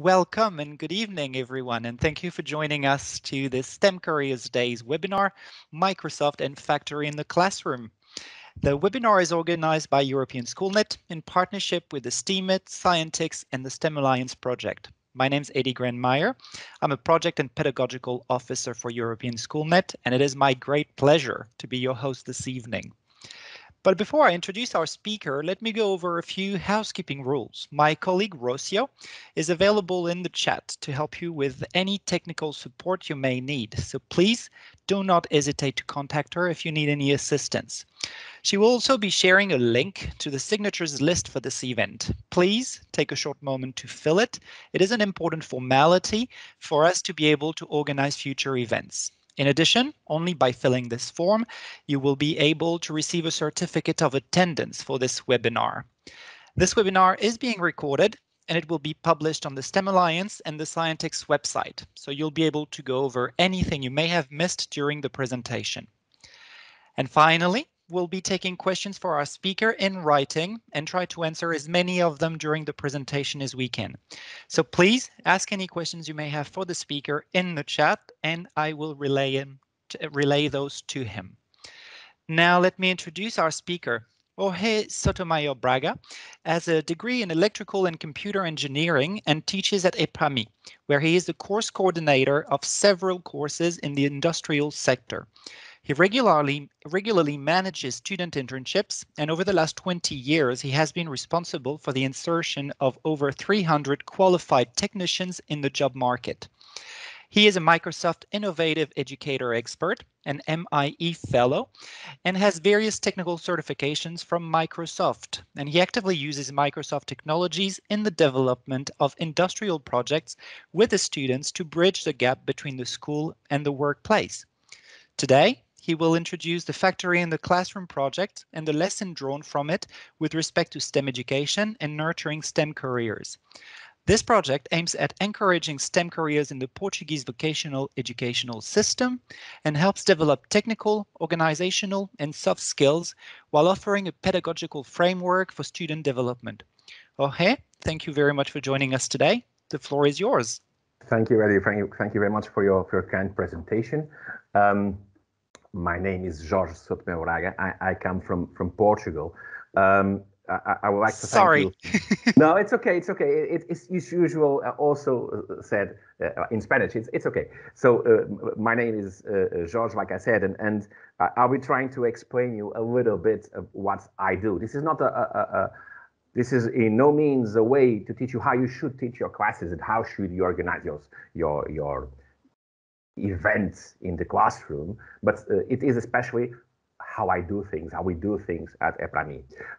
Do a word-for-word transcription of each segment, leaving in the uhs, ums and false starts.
Welcome and good evening, everyone, and thank you for joining us to this STEM Careers Days webinar, Microsoft and Factory in the Classroom. The webinar is organized by European Schoolnet in partnership with the STEAMit, Scientix, and the STEM Alliance project. My name's Adi Grandmeyer. I'm a Project and Pedagogical Officer for European Schoolnet, and it is my great pleasure to be your host this evening. But before I introduce our speaker, let me go over a few housekeeping rules. My colleague Rocio is available in the chat to help you with any technical support you may need. So please do not hesitate to contact her if you need any assistance. She will also be sharing a link to the signatures list for this event. Please take a short moment to fill it. It is an important formality for us to be able to organize future events. In addition, only by filling this form, you will be able to receive a certificate of attendance for this webinar. This webinar is being recorded and it will be published on the STEM Alliance and the Scientix website, so you'll be able to go over anything you may have missed during the presentation. And finally, we'll be taking questions for our speaker in writing and try to answer as many of them during the presentation as we can. So please ask any questions you may have for the speaker in the chat and I will relay him, relay those to him. Now let me introduce our speaker. Jorge Sottomayor Braga has a degree in electrical and computer engineering and teaches at E P A M I, where he is the course coordinator of several courses in the industrial sector. He regularly, regularly manages student internships, and over the last twenty years, he has been responsible for the insertion of over three hundred qualified technicians in the job market. He is a Microsoft Innovative Educator Expert, an M I E Fellow, and has various technical certifications from Microsoft, and he actively uses Microsoft technologies in the development of industrial projects with the students to bridge the gap between the school and the workplace. Today, he will introduce the Factory in the Classroom project and the lesson drawn from it with respect to STEM education and nurturing STEM careers. This project aims at encouraging STEM careers in the Portuguese vocational educational system and helps develop technical, organizational, and soft skills while offering a pedagogical framework for student development. Jorge, thank you very much for joining us today. The floor is yours. Thank you, Adi. Thank you, thank you very much for your, for your kind presentation. Um, My name is Jorge Sottomayor Braga. I, I come from, from Portugal. Um, I, I would like to Sorry. thank you. No, it's okay. It's okay. It, it's, it's usual. Uh, also said uh, in Spanish. It's it's okay. So uh, my name is uh, Jorge, like I said, and and I'll be trying to explain you a little bit of what I do. This is not a, a, a this is in no means a way to teach you how you should teach your classes and how should you organize your your your. events in the classroom, but uh, it is especially how I do things, how we do things at E P A M I.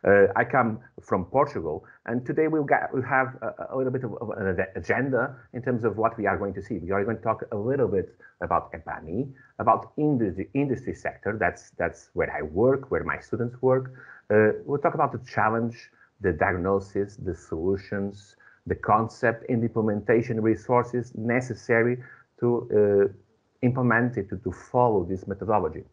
Uh, I come from Portugal, and today we'll, get, we'll have a, a little bit of, of an agenda in terms of what we are going to see. We are going to talk a little bit about E P A M I, about industry, industry sector, that's, that's where I work, where my students work. Uh, we'll talk about the challenge, the diagnosis, the solutions, the concept and implementation resources necessary to uh, implement it, to, to follow this methodology.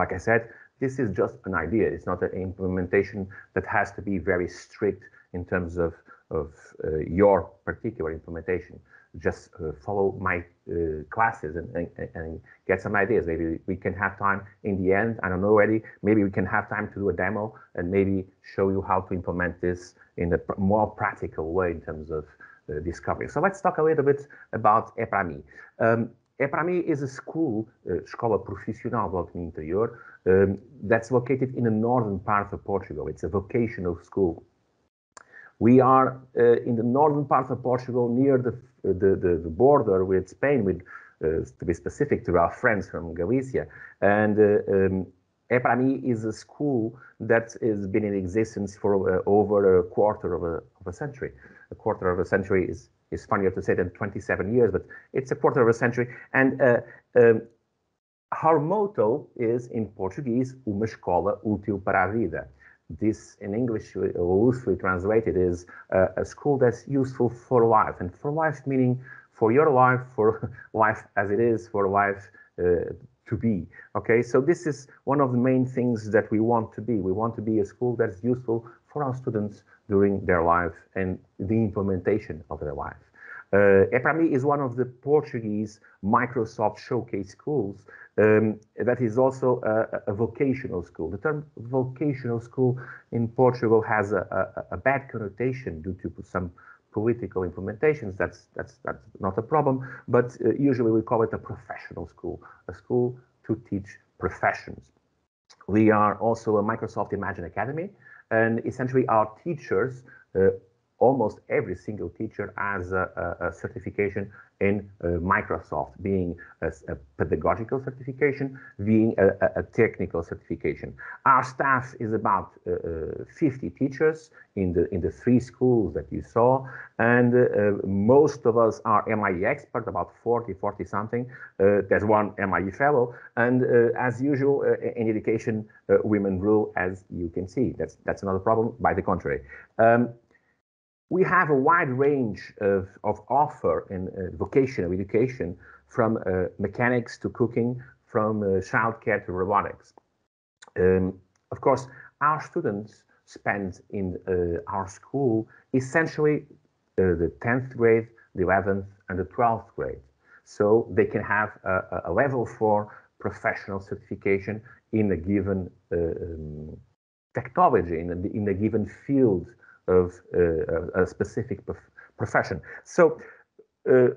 Like I said, this is just an idea. It's not an implementation that has to be very strict in terms of, of uh, your particular implementation. Just uh, follow my uh, classes and, and, and get some ideas. Maybe we can have time in the end, I don't know already, maybe we can have time to do a demo and maybe show you how to implement this in a pr more practical way in terms of Uh, discovery. So let's talk a little bit about E P A M I. Um, E P A M I is a school, uh, Escola Profissional do Alto Interior, um, that's located in the northern part of Portugal. It's a vocational school. We are uh, in the northern part of Portugal, near the the, the, the border with Spain, with uh, to be specific, to our friends from Galicia. And uh, um, E P A M I is a school that has been in existence for uh, over a quarter of a, of a century. A quarter of a century is, is funnier to say than twenty-seven years, but it's a quarter of a century. And uh, um, our motto is, in Portuguese, uma escola útil para a vida. This, in English, loosely translated, is uh, a school that's useful for life. And for life meaning for your life, for life as it is, for life uh, to be. Okay, so this is one of the main things that we want to be. We want to be a school that's useful for our students during their life and the implementation of their life. Uh, EPRAMI is one of the Portuguese Microsoft showcase schools um, that is also a, a vocational school. The term vocational school in Portugal has a, a, a bad connotation due to some political implementations. That's, that's, that's not a problem, but uh, usually we call it a professional school, a school to teach professions. We are also a Microsoft Imagine Academy, and essentially our teachers, uh, almost every single teacher has a, a, a certification in uh, Microsoft, being a, a pedagogical certification, being a, a technical certification. Our staff is about uh, fifty teachers in the in the three schools that you saw, and uh, most of us are M I E experts, about forty, forty something. Uh, there's one M I E Fellow, and uh, as usual uh, in education, uh, women rule, as you can see. That's that's another problem. By the contrary. Um, We have a wide range of, of offer in uh, vocational education, from uh, mechanics to cooking, from uh, childcare to robotics. Um, of course, our students spend in uh, our school essentially uh, the tenth grade, the eleventh and the twelfth grade. So they can have a, a level four professional certification in a given uh, um, technology, in a, in a given field of uh, a specific prof profession. So uh,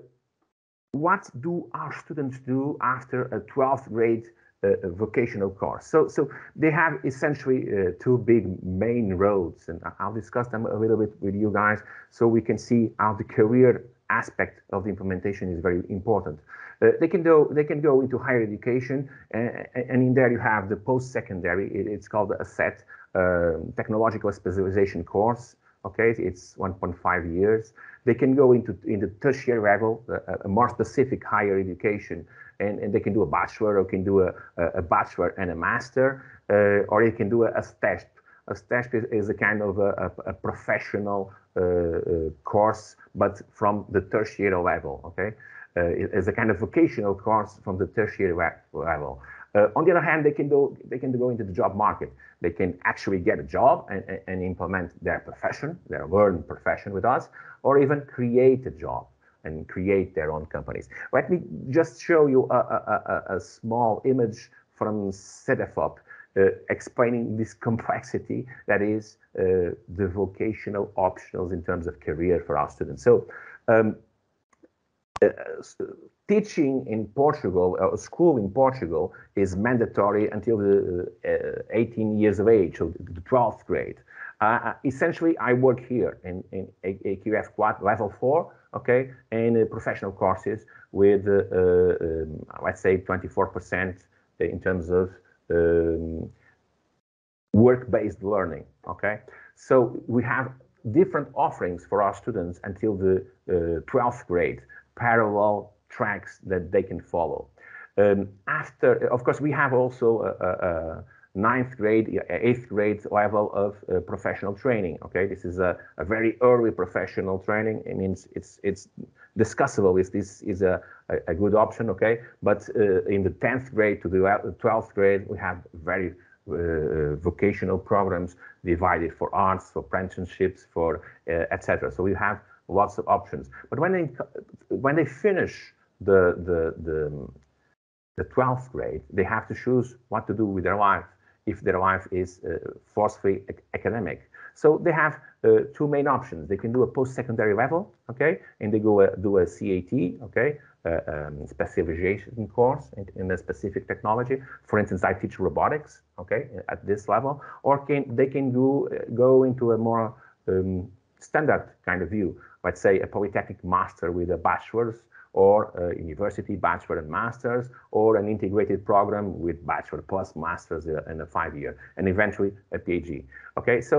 what do our students do after a twelfth grade uh, vocational course? So, so they have essentially uh, two big main roads, and I'll discuss them a little bit with you guys so we can see how the career aspect of the implementation is very important. Uh, they can go. They can go into higher education, and, and in there you have the post-secondary. It, it's called a SET, uh, technological specialization course. Okay, it's one point five years. They can go into in the tertiary level, a, a more specific higher education, and, and they can do a bachelor, or can do a, a bachelor and a master, uh, or they can do a, a STEP. A STEP is, is a kind of a, a, a professional uh, uh, course, but from the tertiary level. Okay. Uh, as a kind of vocational course from the tertiary level. Uh, on the other hand, they can do they can go into the job market. They can actually get a job and, and, and implement their profession, their learned profession with us, or even create a job and create their own companies. Let me just show you a, a, a, a small image from Cedefop uh, explaining this complexity that is uh, the vocational optionals in terms of career for our students. So. Um, Uh, teaching in Portugal, uh, school in Portugal, is mandatory until the uh, eighteen years of age, so the twelfth grade. Uh, essentially, I work here in, in A Q F level four, okay, in uh, professional courses with, uh, uh, um, let's say, twenty-four percent in terms of um, work-based learning, okay? So we have different offerings for our students until the uh, twelfth grade. Parallel tracks that they can follow. Um, after, of course, we have also a, a ninth grade, eighth grade level of uh, professional training. Okay, this is a, a very early professional training. It means it's it's discussable. Is this is a, a good option? Okay, but uh, in the tenth grade to the twelfth grade, we have very uh, vocational programs divided for arts, for apprenticeships, for uh, et cetera. So we have lots of options, but when they when they finish the the the the twelfth grade, they have to choose what to do with their life if their life is uh, forcefully academic. So they have uh, two main options. They can do a post-secondary level, okay, and they go uh, do a C A T, okay, uh, um, specialization course in, in a specific technology. For instance, I teach robotics, okay, at this level, or can they can go go into a more um, standard kind of view. Let's say a polytechnic master with a bachelor's, or a university bachelor and master's, or an integrated program with bachelor plus master's in a five-year, and eventually a P H D. Okay, so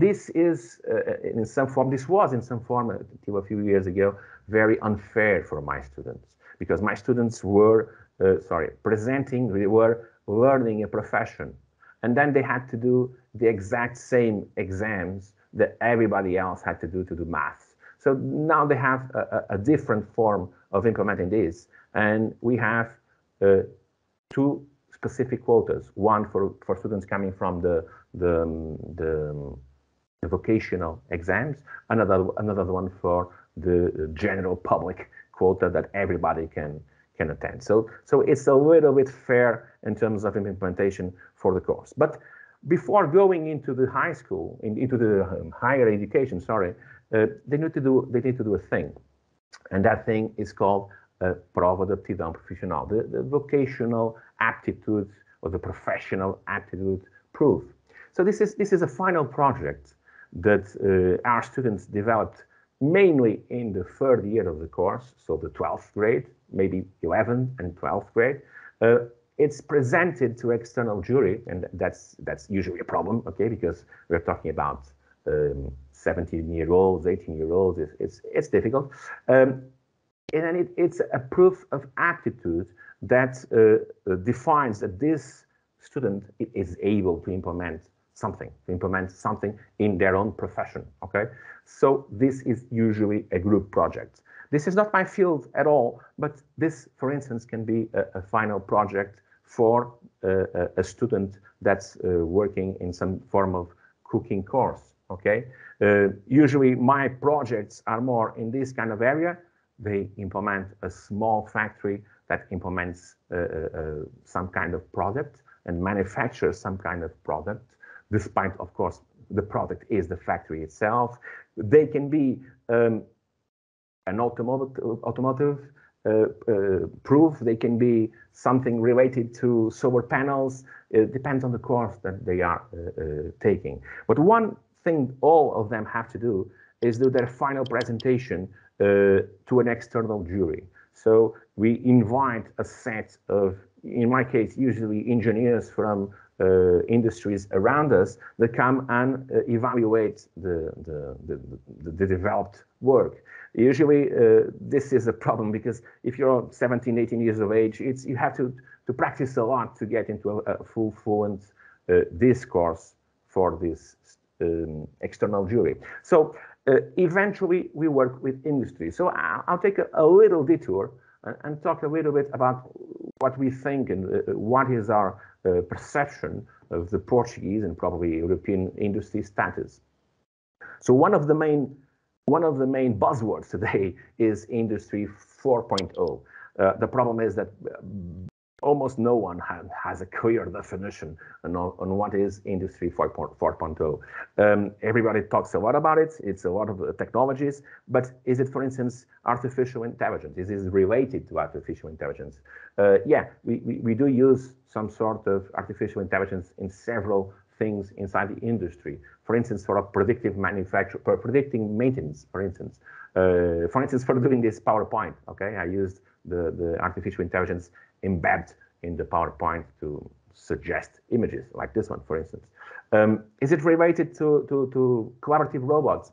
this is uh, in some form, this was in some form until a few years ago, very unfair for my students, because my students were, uh, sorry, presenting, they were learning a profession, and then they had to do the exact same exams that everybody else had to do to do math. So now they have a, a different form of implementing this, and we have uh, two specific quotas: one for for students coming from the the, the the vocational exams, another another one for the general public quota that everybody can can attend. So so it's a little bit fair in terms of implementation for the course. But before going into the high school, in, into the um, higher education, sorry, uh, they need to do they need to do a thing, and that thing is called uh, prova de aptidão profissional, the, the vocational aptitude or the professional aptitude proof. So this is this is a final project that uh, our students developed mainly in the third year of the course, so the twelfth grade, maybe eleventh and twelfth grade. Uh, it's presented to external jury, and that's that's usually a problem, okay, because we're talking about um, seventeen-year-olds, eighteen-year-olds. It's, it's it's difficult, um, and then it, it's a proof of aptitude that uh, defines that this student is able to implement something, to implement something in their own profession, okay? So this is usually a group project. This is not my field at all, but this, for instance, can be a, a final project for uh, a student that's uh, working in some form of cooking course, okay? Uh, usually my projects are more in this kind of area. They implement a small factory that implements uh, uh, some kind of product and manufactures some kind of product, despite, of course, the product is the factory itself. They can be um, an automotive, automotive uh, uh, proof. They can be something related to solar panels. It depends on the course that they are uh, uh, taking. But one thing all of them have to do is do their final presentation uh, to an external jury. So we invite a set of, in my case, usually engineers from Uh, industries around us that come and uh, evaluate the the, the, the the developed work. Usually uh, this is a problem because if you're seventeen, eighteen years of age, it's you have to to practice a lot to get into a, a full fluent uh, discourse for this um, external jury. So uh, eventually we work with industry. So I'll, I'll take a, a little detour and, and talk a little bit about what we think and uh, what is our Uh, perception of the Portuguese and probably European industry status. So one of the main one of the main buzzwords today is Industry four point oh. Uh, the problem is that almost no one ha has a clear definition on, on what is Industry four point oh. Um, everybody talks a lot about it. It's a lot of uh, technologies, but is it, for instance, artificial intelligence? Is it related to artificial intelligence? Uh, yeah, we, we, we do use some sort of artificial intelligence in several things inside the industry. For instance, for a predictive manufacture, for predicting maintenance, for instance. Uh, for instance, for doing this PowerPoint, okay? I used the, the artificial intelligence embedded in the PowerPoint to suggest images like this one, for instance. Um, is it related to, to, to collaborative robots?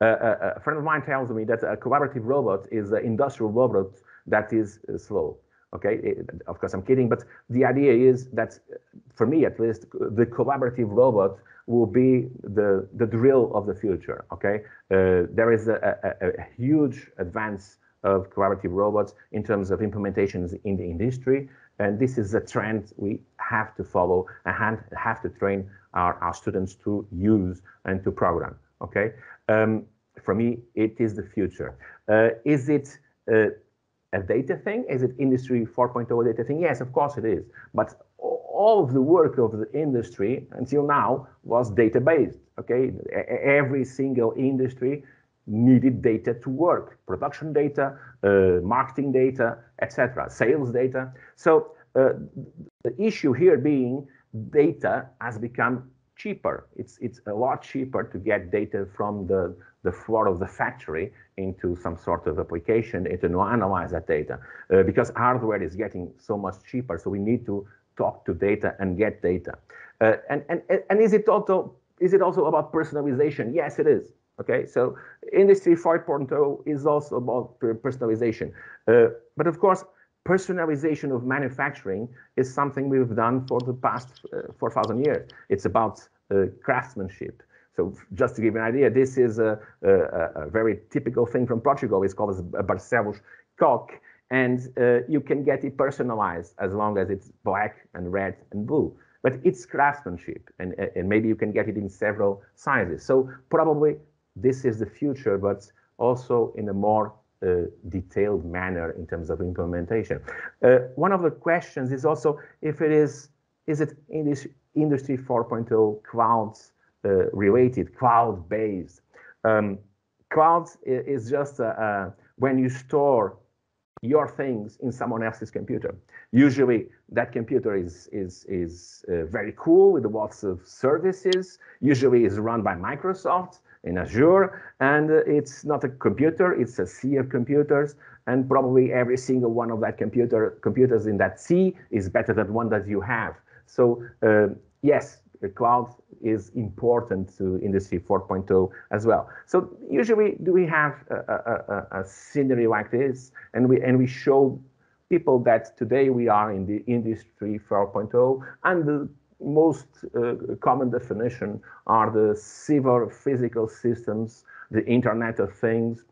Uh, a friend of mine tells me that a collaborative robot is an industrial robot that is uh, slow. Okay, it, of course I'm kidding, but the idea is that, for me at least, the collaborative robot will be the the drill of the future. Okay, uh, there is a, a, a huge advance of collaborative robots in terms of implementations in the industry, and this is a trend we have to follow and have to train our, our students to use and to program. Okay, um, for me it is the future. Uh, is it uh, a data thing? Is it Industry four point oh data thing? Yes, of course it is. But all of the work of the industry until now was data-based, okay? Every single industry needed data to work. Production data, uh, marketing data, et cetera, sales data. So uh, the issue here being data has become cheaper. It's, it's a lot cheaper to get data from the the floor of the factory into some sort of application and to analyze that data, uh, because hardware is getting so much cheaper. So we need to talk to data and get data. Uh, and and and is it also is it also about personalization? Yes, it is. Okay, so Industry four point oh is also about personalization. Uh, but of course, personalization of manufacturing is something we've done for the past uh, four thousand years. It's about uh, craftsmanship. So just to give you an idea, this is a, a, a very typical thing from Portugal. It's called a Barcelos cock, and uh, you can get it personalized as long as it's black and red and blue. But it's craftsmanship, and, and maybe you can get it in several sizes. So probably this is the future, but also in a more Uh, detailed manner in terms of implementation. Uh, one of the questions is also if it is, is it Industry four point oh clouds uh, related, cloud-based? Um, clouds is just uh, uh, when you store your things in someone else's computer. Usually that computer is, is, is uh, very cool with lots of services, usually is run by Microsoft, in Azure, and it's not a computer, it's a sea of computers, and probably every single one of that computer computers in that sea is better than one that you have. So uh, yes, the cloud is important to Industry four point oh as well. So usually do we have a, a, a, a scenery like this, and we, and we show people that today we are in the Industry four point oh, and the most uh, common definition are the civil physical systems, the Internet of Things,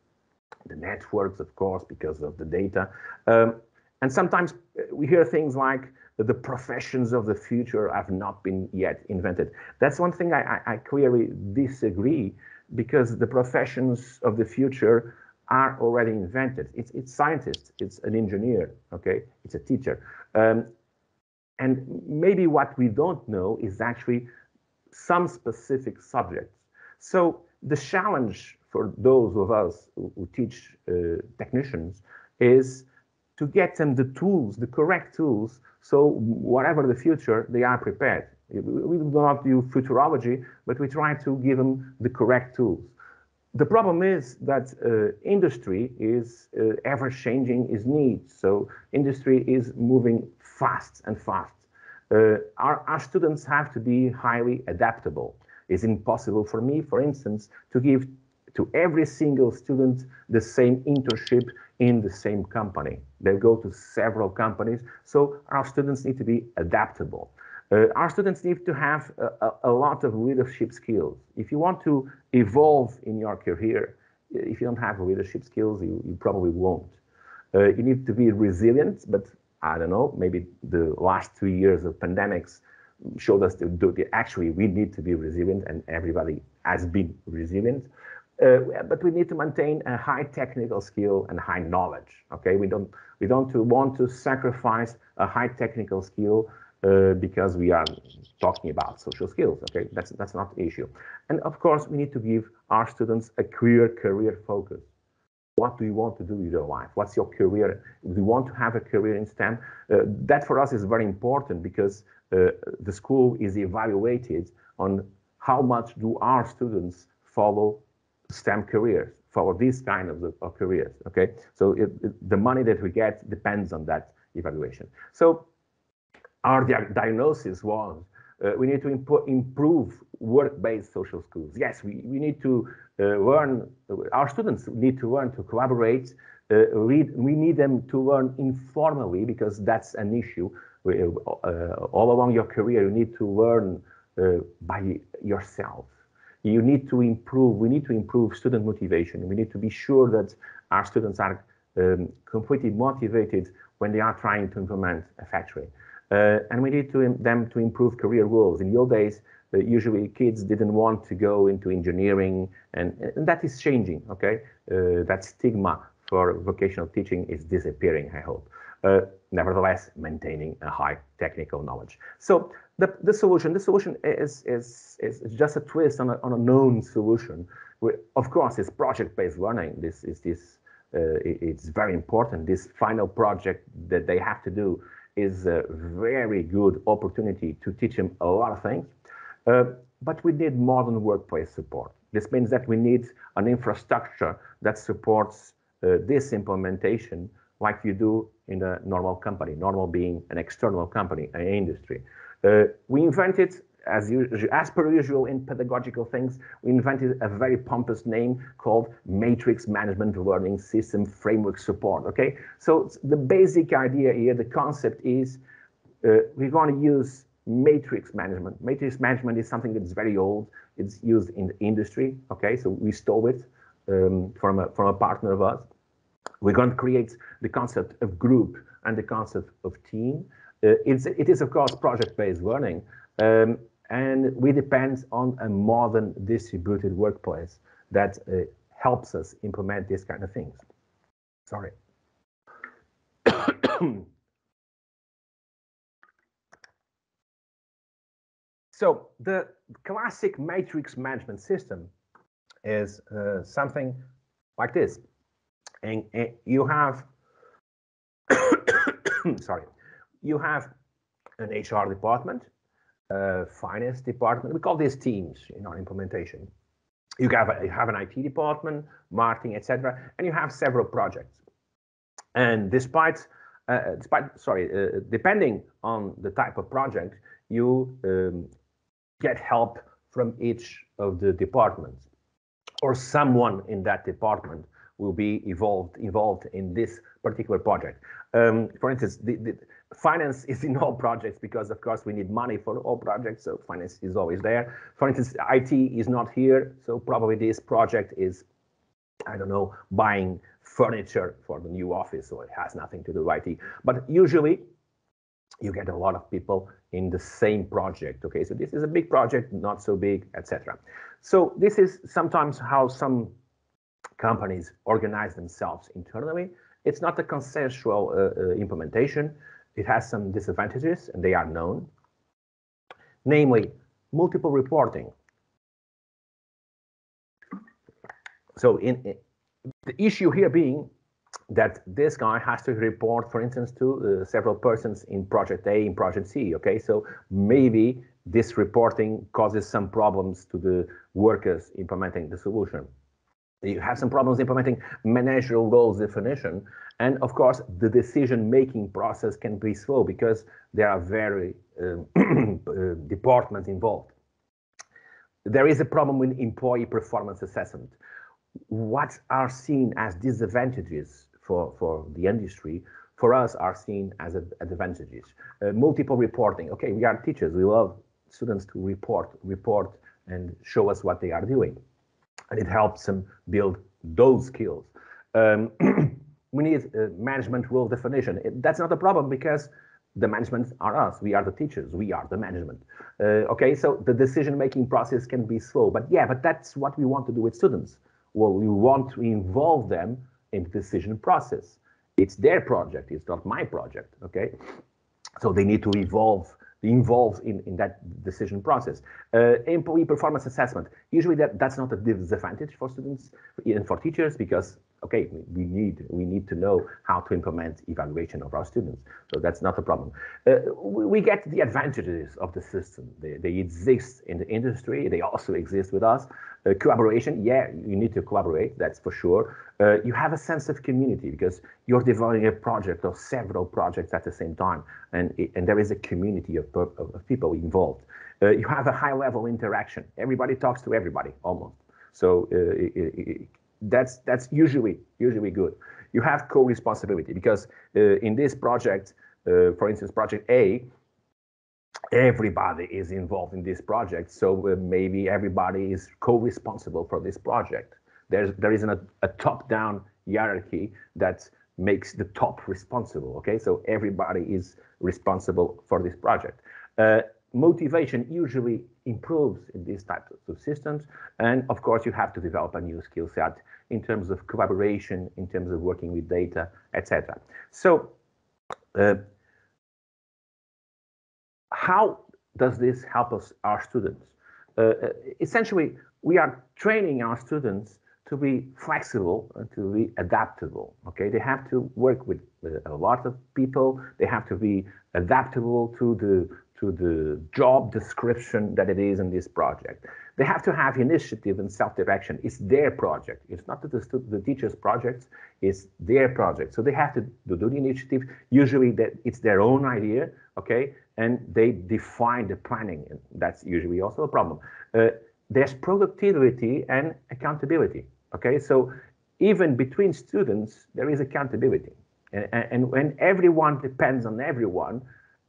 the networks, of course, because of the data. Um, and sometimes we hear things like the professions of the future have not been yet invented. That's one thing I, I, I clearly disagree, because the professions of the future are already invented. It's, it's scientists, it's an engineer, okay, it's a teacher. Um, And maybe what we don't know is actually some specific subjects. So the challenge for those of us who, who teach uh, technicians is to get them the tools, the correct tools, so whatever the future, they are prepared. We do not do futurology, but we try to give them the correct tools. The problem is that uh, industry is uh, ever changing its needs. So industry is moving fast and fast. Uh, our, our students have to be highly adaptable. It's impossible for me, for instance, to give to every single student the same internship in the same company. They go to several companies, so our students need to be adaptable. Uh, our students need to have a, a, a lot of leadership skills. If you want to evolve in your career, if you don't have leadership skills, you, you probably won't. Uh, you need to be resilient, but I don't know, maybe the last two years of pandemics showed us that actually we need to be resilient, and everybody has been resilient. Uh, but we need to maintain a high technical skill and high knowledge, okay? We don't, we don't want to sacrifice a high technical skill Uh, because we are talking about social skills, okay? That's, that's not the issue. And of course, we need to give our students a clear career focus. What do you want to do with your life? What's your career? Do you want to have a career in STEM? Uh, that for us is very important, because uh, the school is evaluated on how much do our students follow STEM careers, follow these kind of, of careers, okay? So it, it, the money that we get depends on that evaluation. So our diagnosis was uh, we need to impo improve work-based social skills. Yes, we, we need to uh, learn, our students need to learn to collaborate. Uh, read, we need them to learn informally, because that's an issue. We, uh, all along your career, you need to learn uh, by yourself. You need to improve, we need to improve student motivation. We need to be sure that our students are um, completely motivated when they are trying to implement a factory. Uh, and we need to, them to improve career goals. In the old days, uh, usually kids didn't want to go into engineering, and, and that is changing, okay? Uh, that stigma for vocational teaching is disappearing, I hope. Uh, nevertheless, maintaining a high technical knowledge. So the, the solution, the solution is, is, is just a twist on a, on a known solution. We, of course, it's project-based learning. This is this, uh, it's very important. This final project that they have to do is a very good opportunity to teach them a lot of things, uh, but we need modern workplace support. This means that we need an infrastructure that supports uh, this implementation like you do in a normal company, normal being an external company, an industry. Uh, we invented, as, as per usual in pedagogical things, we invented a very pompous name called Matrix Management Learning System Framework Support, okay? So the basic idea here, the concept is uh, we're going to use matrix management. Matrix management is something that's very old. It's used in the industry, okay? So we stole it um, from, a, from a partner of ours. We're going to create the concept of group and the concept of team. Uh, it's, it is, of course, project-based learning. Um, And we depend on a modern distributed workplace that uh, helps us implement these kind of things. Sorry. So the classic matrix management system is uh, something like this, and, and you have sorry, you have an H R department, uh, finance department. We call these teams in our implementation. You have a, you have an I T department, marketing, et cetera, and you have several projects. And despite, uh, despite sorry, uh, depending on the type of project, you um, get help from each of the departments, or someone in that department will be involved involved in this particular project. Um, for instance, the, the finance is in all projects because, of course, we need money for all projects, so finance is always there. For instance, I T is not here, so probably this project is, I don't know, buying furniture for the new office, so it has nothing to do with I T. But usually, you get a lot of people in the same project. Okay, so this is a big project, not so big, et cetera. So this is sometimes how some companies organize themselves internally. It's not a consensual uh, uh, implementation. It has some disadvantages, and they are known. Namely, multiple reporting. So in, in the issue here being that this guy has to report, for instance, to uh, several persons in project A, in project C, okay? So maybe this reporting causes some problems to the workers implementing the solution. You have some problems implementing managerial roles definition, and of course, the decision-making process can be slow because there are very um, departments involved. There is a problem with employee performance assessment. What are seen as disadvantages for, for the industry, for us are seen as advantages. Uh, multiple reporting. Okay, we are teachers. We love students to report, report and show us what they are doing. And it helps them build those skills. Um, we need uh, management role definition. It, that's not a problem because the management are us. We are the teachers. We are the management. Uh, okay, so the decision-making process can be slow. But yeah, but that's what we want to do with students. Well, we want to involve them in the decision process. It's their project, it's not my project, okay? So they need to evolve, involve in, in that decision process. Uh, employee performance assessment. Usually that, that's not a disadvantage for students and for teachers because, okay, we need, we need to know how to implement evaluation of our students. So that's not a problem. Uh, we, we get the advantages of the system. They, they exist in the industry. They also exist with us. Uh, collaboration, yeah, you need to collaborate, that's for sure. Uh, you have a sense of community because you're developing a project or several projects at the same time, and, it, and there is a community of, of people involved. Uh, you have a high-level interaction. Everybody talks to everybody, almost. So uh, it, it, that's that's usually, usually good. You have co-responsibility because uh, in this project, uh, for instance, project A, everybody is involved in this project, so uh, maybe everybody is co-responsible for this project. There's, there isn't a, a top-down hierarchy that makes the top responsible, okay? So everybody is responsible for this project. Uh, motivation usually improves in these types of systems, and of course you have to develop a new skill set in terms of collaboration, in terms of working with data, et cetera. So, uh, how does this help us, our students? Uh, essentially, we are training our students to be flexible and to be adaptable. Okay, they have to work with uh, a lot of people. They have to be adaptable to the to the job description that it is in this project. They have to have initiative and self-direction. It's their project. It's not the, the teacher's project. It's their project. So they have to do the initiative. Usually, that it's their own idea. Okay. And they define the planning, and that's usually also a problem. Uh, there's productivity and accountability, okay? So even between students, there is accountability. And, and when everyone depends on everyone,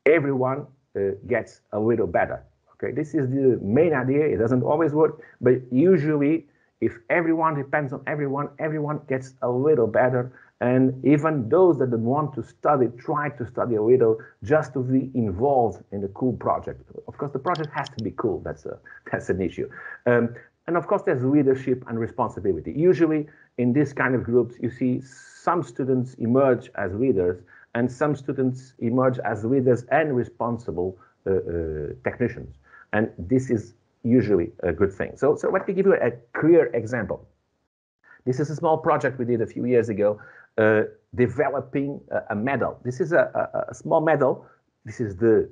everyone uh, gets a little better, okay? This is the main idea. It doesn't always work, but usually if everyone depends on everyone, everyone gets a little better. And even those that don't want to study, try to study a little just to be involved in the cool project. Of course, the project has to be cool. That's a, that's an issue. Um, And of course, there's leadership and responsibility. Usually in this kind of groups, you see some students emerge as leaders and some students emerge as leaders and responsible uh, uh, technicians. And this is usually a good thing. So, so let me give you a clear example. This is a small project we did a few years ago, uh, developing a, a medal. This is a, a, a small medal. This is the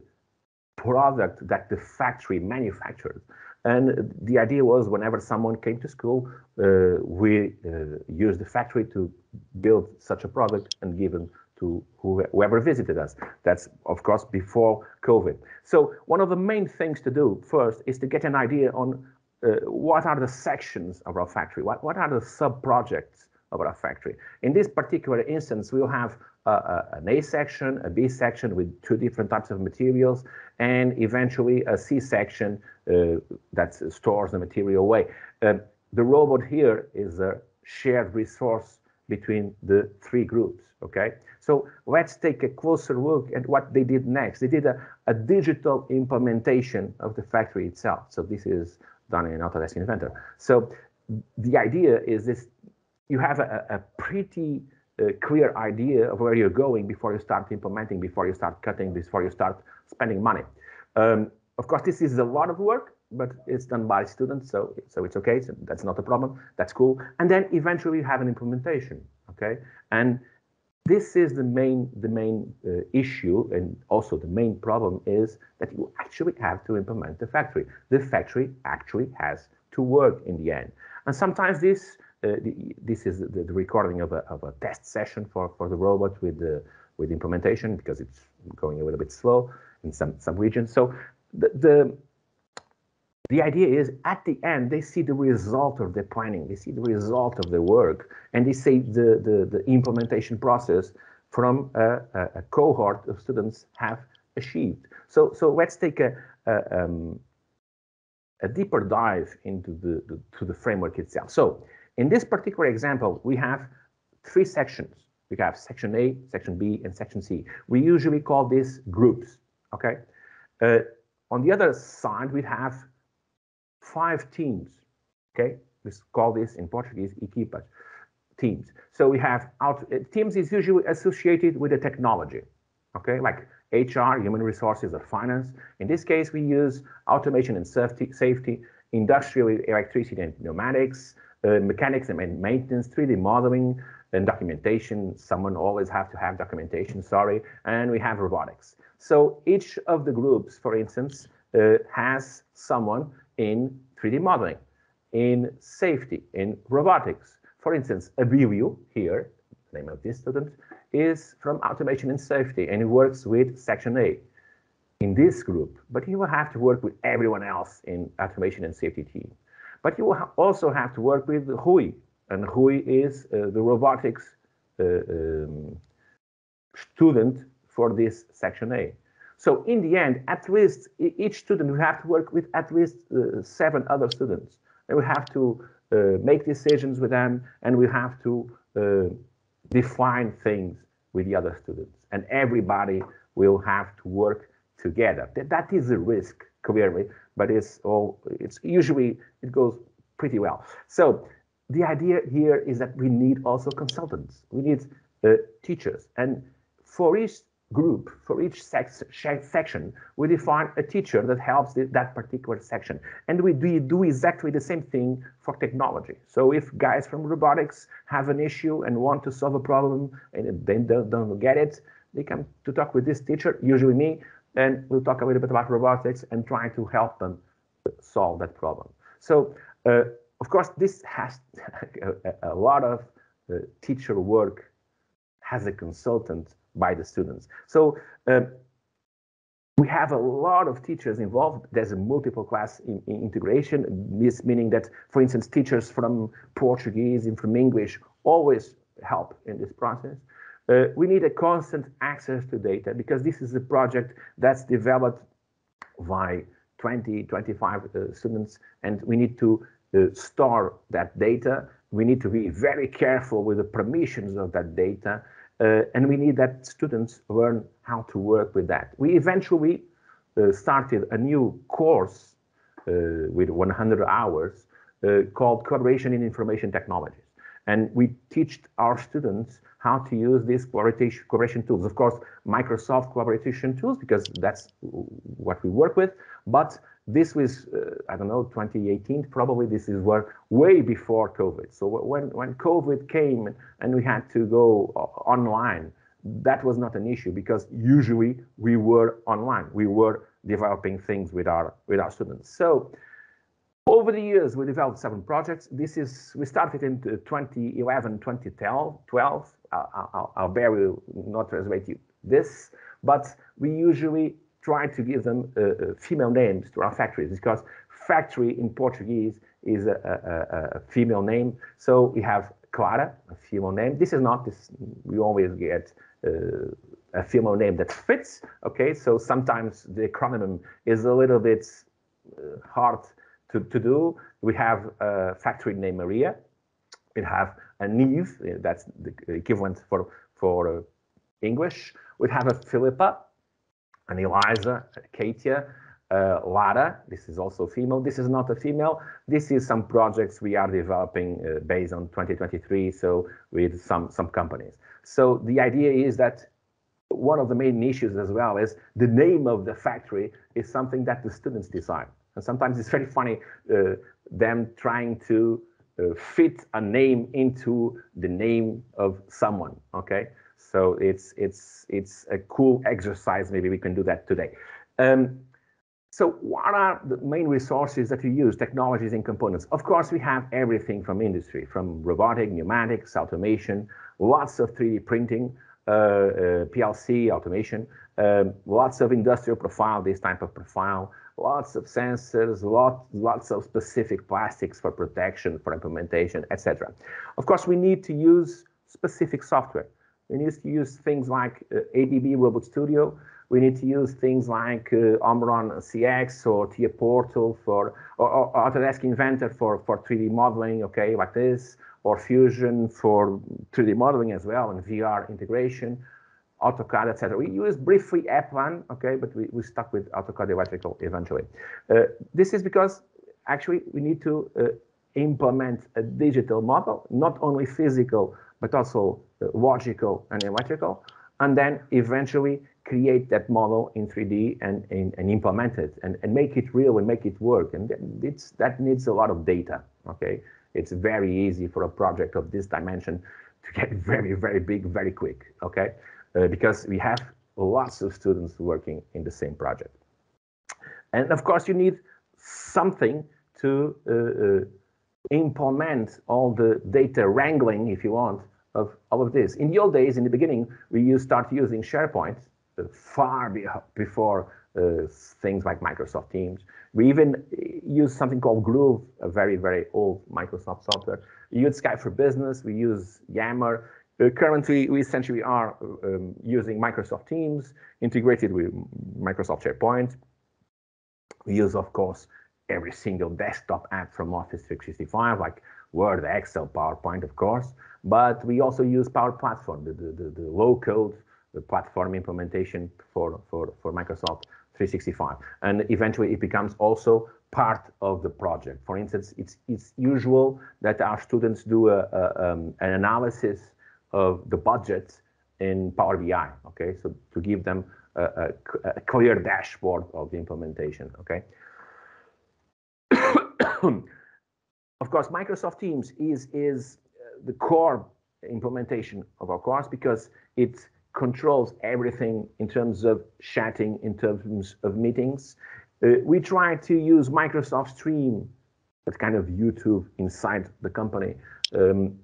product that the factory manufactured. And the idea was whenever someone came to school, uh, we uh, used the factory to build such a product and give them to whoever visited us. That's, of course, before COVID. So one of the main things to do first is to get an idea on uh, what are the sections of our factory, what, what are the sub-projects of our factory. In this particular instance, we'll have uh, uh, an A section, a B section with two different types of materials, and eventually a C section uh, that stores the material away. Uh, the robot here is a shared resource between the three groups, okay? So let's take a closer look at what they did next. They did a, a digital implementation of the factory itself. So this is done in Autodesk Inventor. So the idea is this: you have a, a pretty uh, clear idea of where you're going before you start implementing, before you start cutting, before you start spending money. Um, of course, this is a lot of work, but it's done by students, so, so it's okay, so that's not a problem, that's cool. And then eventually you have an implementation, okay? And this is the main, the main uh, issue, and also the main problem is that you actually have to implement the factory. The factory actually has to work in the end. And sometimes this, uh, the, this is the, the recording of a, of a test session for, for the robot with the, with implementation, because it's going a little bit slow in some, some regions. So the, the The idea is, at the end, they see the result of their planning, they see the result of their work, and they see the, the, the implementation process from a, a cohort of students have achieved. So, so let's take a, a, um, a deeper dive into the, the, to the framework itself. So in this particular example, we have three sections. We have section A, section B, and section C. We usually call these groups, okay? Uh, on the other side, we have five teams, okay? We call this in Portuguese equipas, teams. So we have out, teams is usually associated with a technology, okay? Like H R, human resources, or finance. In this case, we use automation and safety, safety, industrial electricity and pneumatics, uh, mechanics and maintenance, three D modeling, and documentation. Someone always have to have documentation, sorry. And we have robotics. So each of the groups, for instance, uh, has someone in three D modeling, in safety, in robotics. For instance, Abílio here, the name of this student, is from automation and safety, and he works with section A in this group, but he will have to work with everyone else in automation and safety team. But you will ha also have to work with Rui, and Rui is uh, the robotics uh, um, student for this section A. So in the end, at least each student will have to work with at least uh, seven other students. And we have to uh, make decisions with them, and we have to uh, define things with the other students. And everybody will have to work together. That, that is a risk, clearly, but it's, all, it's usually, it goes pretty well. So the idea here is that we need also consultants. We need uh, teachers. And for each group, for each sex, section, we define a teacher that helps th that particular section. And we do, do exactly the same thing for technology. So if guys from robotics have an issue and want to solve a problem and they don't, don't get it, they come to talk with this teacher, usually me, and we'll talk a little bit about robotics and try to help them solve that problem. So, uh, of course, this has a, a lot of uh, teacher work as a consultant by the students. So uh, we have a lot of teachers involved. There's a multiple class in, in integration, this meaning that, for instance, teachers from Portuguese and from English always help in this process. Uh, we need a constant access to data, because this is a project that's developed by twenty, twenty-five uh, students, and we need to uh, store that data. We need to be very careful with the permissions of that data. Uh, and we need that students learn how to work with that. We eventually uh, started a new course uh, with one hundred hours uh, called Collaboration in Information Technologies. And we teach our students how to use these collaboration tools. Of course, Microsoft collaboration tools, because that's what we work with. But this was, uh, I don't know, twenty eighteen, probably. This is where, way before COVID. So when, when COVID came and we had to go online, that was not an issue, because usually we were online. We were developing things with our, with our students. So over the years, we developed seven projects. This is, we started in twenty eleven, twenty twelve. I'll, I'll bear you not to reservate you this, but we usually try to give them uh, female names to our factories, because factory in Portuguese is a, a, a female name. So we have Clara, a female name. This is not this. We always get uh, a female name that fits. Okay, so sometimes the acronym is a little bit uh, hard To, to do. We have a factory named Maria. We have an Eve, that's the equivalent for for uh, English. We have a Philippa, an Eliza, a Katia, uh, Lara. This is also female. This is not a female. This is some projects we are developing uh, based on twenty twenty-three. So with some some companies. So the idea is that one of the main issues as well is the name of the factory is something that the students design. And sometimes it's very funny, uh, them trying to uh, fit a name into the name of someone, okay? So it's, it's, it's a cool exercise. Maybe we can do that today. Um, so what are the main resources that we use, technologies and components? Of course, we have everything from industry, from robotic, pneumatics, automation, lots of three D printing, uh, uh, P L C, automation, um, lots of industrial profile, this type of profile, lots of sensors, lot, lots of specific plastics for protection, for implementation, et cetera. Of course, we need to use specific software. We need to use things like uh, A B B Robot Studio. We need to use things like uh, Omron C X or T I A Portal for, or, or Autodesk Inventor for, for three D modeling, okay, like this, or Fusion for three D modeling as well, and V R integration, AutoCAD, et cetera. We use briefly Eplan, okay, but we, we stuck with AutoCAD Electrical eventually. Uh, this is because actually we need to uh, implement a digital model, not only physical, but also uh, logical and electrical, and then eventually create that model in three D and, and, and implement it and, and make it real and make it work. And it's, that needs a lot of data, okay? It's very easy for a project of this dimension to get very, very big, very quick, okay? Uh, because we have lots of students working in the same project. And of course, you need something to uh, uh, implement all the data wrangling, if you want, of all of this. In the old days, in the beginning, we used start using SharePoint uh, far be before uh, things like Microsoft Teams. We even used something called Groove, a very, very old Microsoft software. We used Skype for Business. We use Yammer. Uh, currently, we essentially are um, using Microsoft Teams, integrated with Microsoft SharePoint. We use, of course, every single desktop app from Office three sixty-five, like Word, Excel, PowerPoint, of course. But we also use Power Platform, the, the, the, the low-code the platform implementation for, for, for Microsoft three sixty-five. And eventually, it becomes also part of the project. For instance, it's, it's usual that our students do a, a, um, an analysis of the budget in Power B I, okay? So to give them a, a, a clear dashboard of the implementation, okay? Of course, Microsoft Teams is, is the core implementation of our course, because it controls everything in terms of chatting, in terms of meetings. Uh, we try to use Microsoft Stream, that kind of YouTube inside the company, um,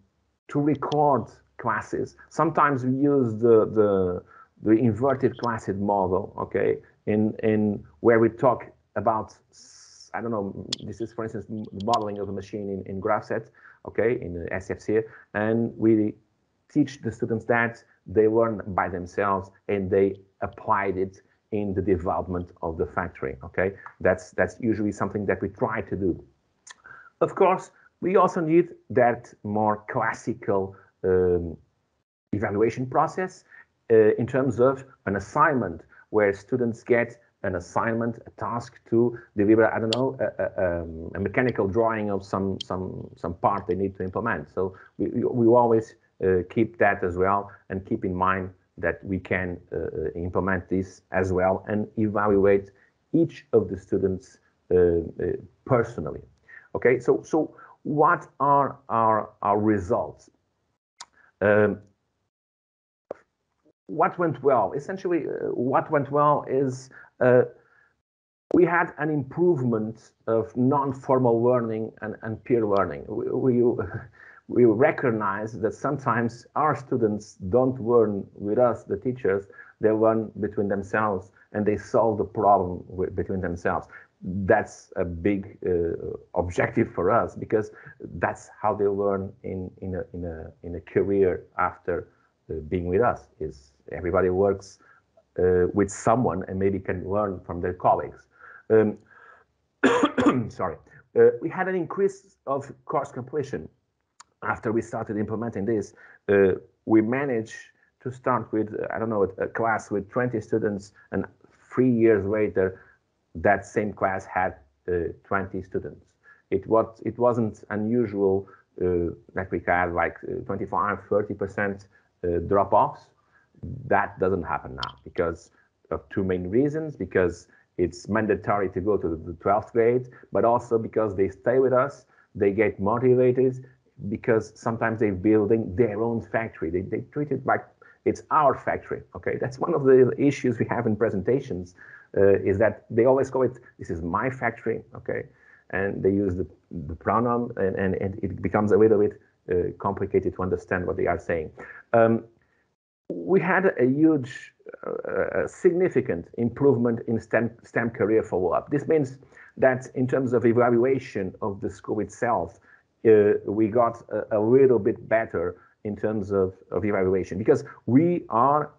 to record classes. Sometimes we use the, the the inverted classes model, okay, in in where we talk about, I don't know, this is for instance the modeling of a machine in, in GraphSet, okay, in the S F C, and we teach the students that they learn by themselves and they applied it in the development of the factory, okay? That's that's usually something that we try to do. Of course, we also need that more classical Um, evaluation process uh, in terms of an assignment where students get an assignment, a task to deliver, I don't know, a, a, a mechanical drawing of some some some part they need to implement. So we we always uh, keep that as well, and keep in mind that we can uh, implement this as well and evaluate each of the students uh, uh, personally. Okay, so so what are our our results? Um, what went well? Essentially, uh, what went well is uh, we had an improvement of non-formal learning and, and peer learning. We, we, we recognize that sometimes our students don't learn with us, the teachers, they learn between themselves and they solve the problem with, between themselves. That's a big uh, objective for us, because that's how they learn in, in, a, in, a, in a career after uh, being with us. Is everybody works uh, with someone and maybe can learn from their colleagues. Um, sorry. Uh, we had an increase of course completion. After we started implementing this, uh, we managed to start with, I don't know, a class with twenty students, and three years later, that same class had uh, twenty students. It was it wasn't unusual uh, that we had like twenty-five, thirty percent uh, drop-offs. That doesn't happen now because of two main reasons: because it's mandatory to go to the twelfth grade, but also because they stay with us, they get motivated, because sometimes they're building their own factory. They, they treat it like it's our factory, okay? That's one of the issues we have in presentations, uh, is that they always call it, this is my factory, okay? And they use the, the pronoun, and, and, and it becomes a little bit uh, complicated to understand what they are saying. Um, we had a huge, uh, a significant improvement in STEM, STEM career follow-up. This means that in terms of evaluation of the school itself, uh, we got a, a little bit better in terms of, of evaluation, because we are